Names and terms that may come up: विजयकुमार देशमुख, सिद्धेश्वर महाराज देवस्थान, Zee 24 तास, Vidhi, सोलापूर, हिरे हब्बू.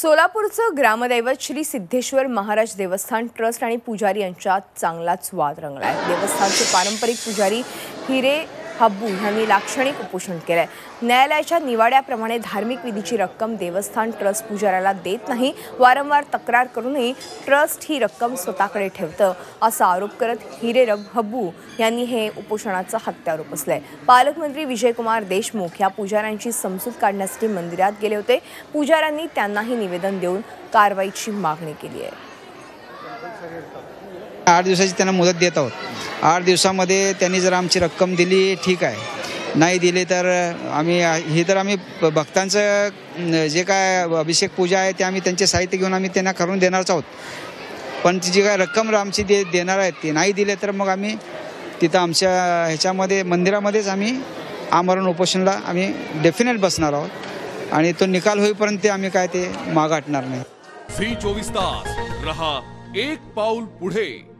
सोलापूरचं ग्रामदैवत श्री सिद्धेश्वर महाराज देवस्थान ट्रस्ट आणि पुजारी यांच्यात चांगलाच वाद रंगला आहे। देवस्थानचे पारंपरिक पुजारी हिरे हब्बू यांनी लाक्षणिक उपोषण केले। न्यायालयाच्या निवाड्याप्रमाणे धार्मिक विधीची रक्कम देवस्थान ट्रस्ट पुजाऱ्याला देत नाही। वारंवार तक्रार करूनही ट्रस्ट ही रक्कम स्वतःकडे ठेवतं असा आरोप करत हिरे हब्बू यांनी हे उपोषणाचा हत्यार उपसले। पालकमंत्री विजयकुमार देशमुख या पुजाऱ्यांची समजूत काढण्यासाठी मंदिरात गेले होते। पुजाऱ्यांनी त्यांनाही निवेदन देऊन कारवाईची मागणी केली आहे। 8 दिवसाची त्यांना मुदत देत आहोत। 8 दिवसामध्ये त्यांनी जर आमची रक्कम दिली ठीक आहे, नाही दिले तर आम्ही आम्ही भक्तांचं जे काय अभिषेक पूजा आहे ते आम्ही त्यांचे साहित्य घेऊन आम्ही त्यांना करून देणारच आहोत। पण जी काय रक्कम आमची देणार आहेत ती नाही दिले तर मग आम्ही तिथं आमच्या ह्याच्यामध्ये मंदिरामध्येच आम्ही आमरण उपोषणाला आम्ही डेफिनेट बसणार आहोत आणि तो निकाल होईपर्यंत आम्ही काय ते माग हटणार नाही। Zee 24 तास रहा एक पाऊल पुढे।